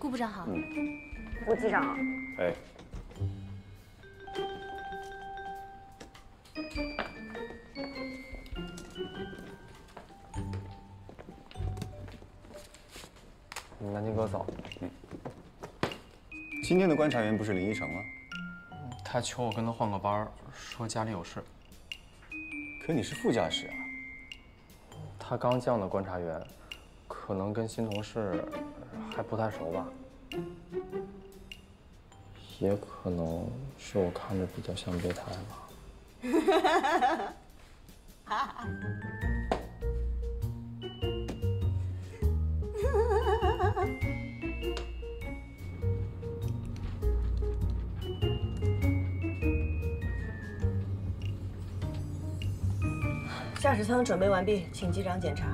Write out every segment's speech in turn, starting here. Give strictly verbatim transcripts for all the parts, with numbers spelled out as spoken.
顾部长好。嗯。吴局长。哎。南京哥走。嗯。今天的观察员不是林依晨吗？他求我跟他换个班，说家里有事。可你是副驾驶啊。他刚降的观察员，可能跟新同事还不太熟吧。也可能是我看着比较像备胎吧。啊 驾驶舱准备完毕，请机长检查。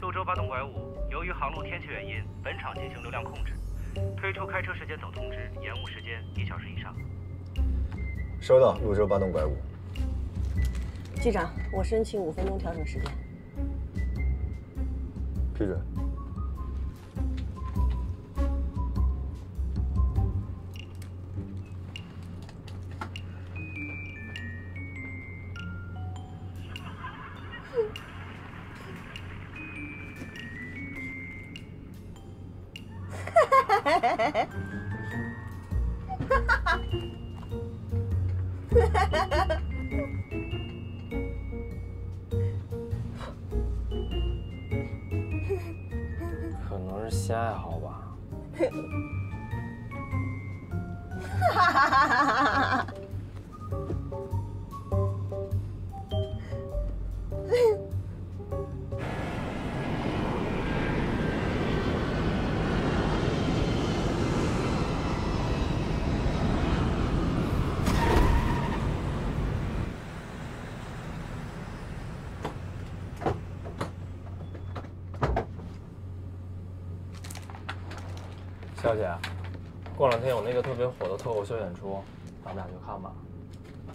鹭洲八栋拐五，由于航路天气原因，本场进行流量控制，推出开车时间总通知，延误时间一小时以上。收到，鹭洲八栋拐五。机长，我申请五分钟调整时间。批准。可能是新爱好吧。哈哈哈哈哈！小姐，过两天有那个特别火的脱口秀演出，咱们俩去看吧。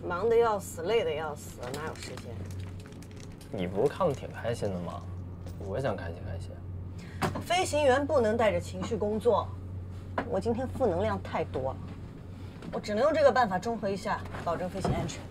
忙得要死，累得要死，哪有时间？你不是看得挺开心的吗？我也想开心开心。飞行员不能带着情绪工作，我今天负能量太多了，我只能用这个办法中和一下，保证飞行安全。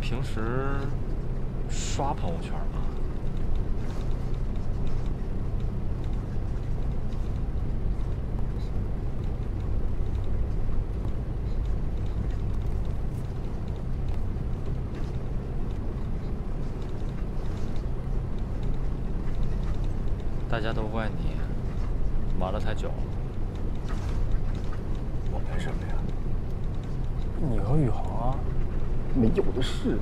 平时刷朋友圈吗？大家都怪你玩了太久了。我干什么呀？你和宇航啊？ 没有的事。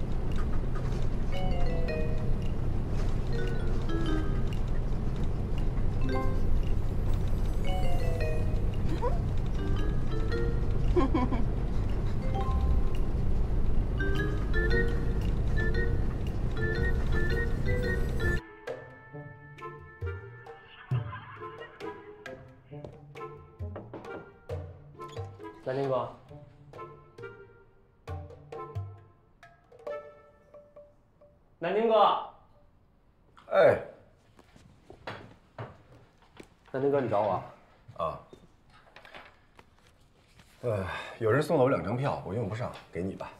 南京哥。 南京哥，哎，南京哥，你找我啊？啊，呃，有人送了我两张票，我用不上，给你吧。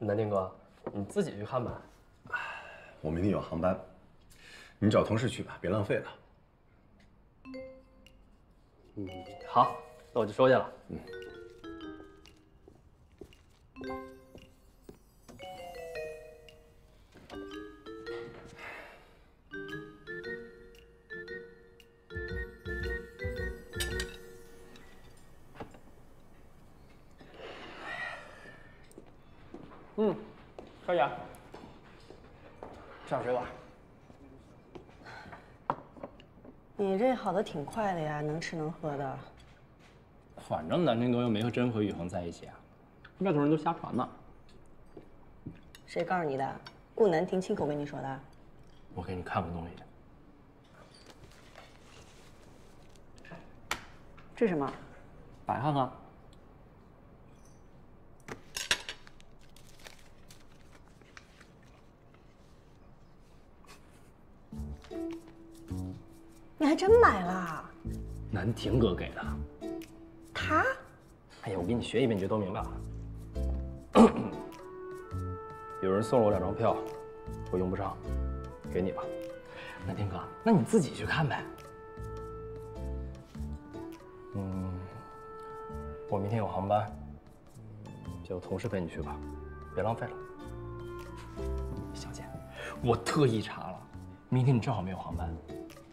南京哥，你自己去看吧。我明天有航班，你找同事去吧，别浪费了。嗯，好，那我就收下了。嗯。嗯，可以啊。上水碗。你这好的挺快的呀，能吃能喝的。反正南城哥又没和真和雨恒在一起啊，外头人都瞎传呢。谁告诉你的？顾南婷亲口跟你说的。我给你看个东西。 这是什么？摆看看。你还真买了？南亭哥给的。他？哎呀，我给你学一遍，你就都明白了。有人送了我两张票，我用不上，给你吧。南亭哥，那你自己去看呗。 嗯，我明天有航班，叫同事陪你去吧，别浪费了。小姐，我特意查了，明天你正好没有航班。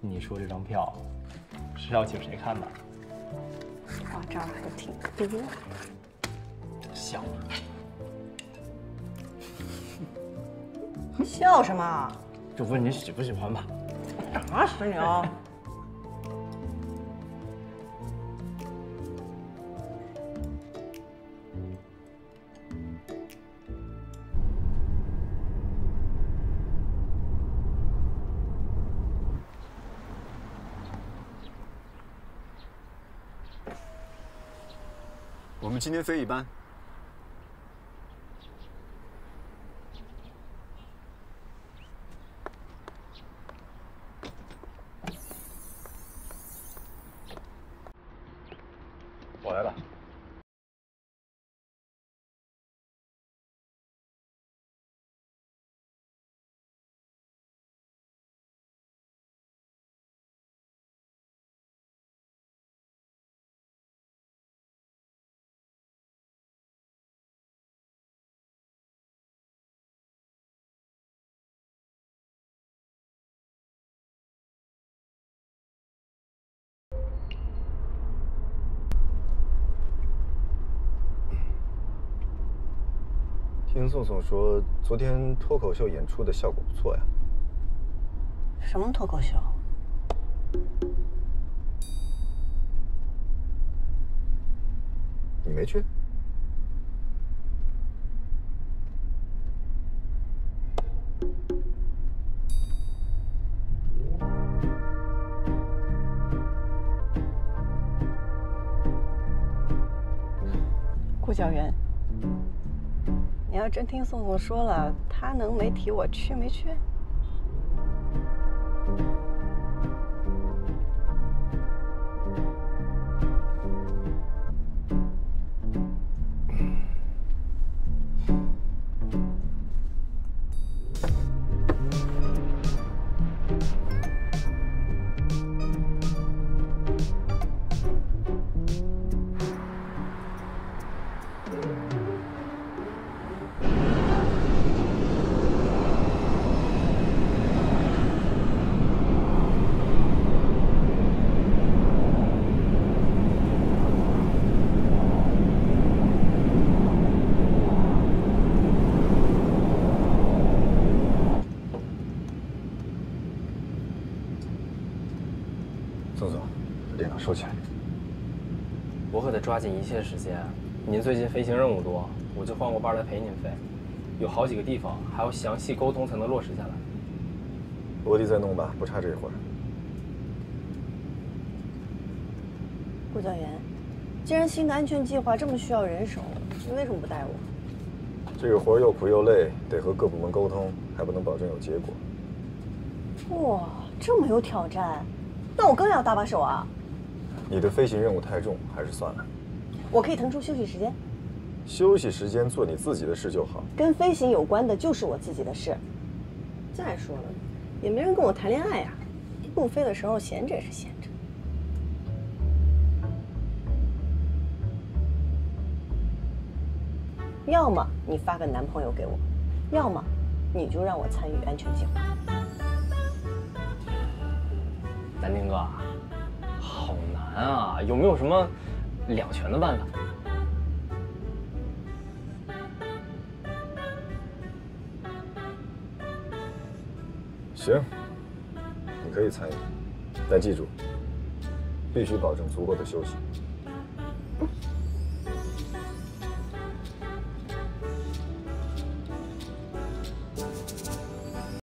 你说这张票是要请谁看的？我这儿还挺多。笑笑什么？就问你喜不喜欢吧。啥十娘？我们今天飞一班，我来吧。听宋宋说，昨天脱口秀演出的效果不错呀。什么脱口秀？你没去？顾小媛。 你要真听宋宋说了，他能没提我去没去？收起来。我可得抓紧一切时间。您最近飞行任务多，我就换个班来陪您飞，有好几个地方还要详细沟通才能落实下来。落地再弄吧，不差这一会儿。顾教员，既然新的安全计划这么需要人手，你为什么不带我？这个活儿又苦又累，得和各部门沟通，还不能保证有结果。哇，这么有挑战，那我更要搭把手啊！ 你的飞行任务太重，还是算了。我可以腾出休息时间。休息时间做你自己的事就好。跟飞行有关的就是我自己的事。再说了，也没人跟我谈恋爱呀、啊。不飞的时候闲着也是闲着。要么你发个男朋友给我，要么你就让我参与安全计划。南丁哥。 好难啊！有没有什么两全的办法？行，你可以参与，但记住，必须保证足够的休息。嗯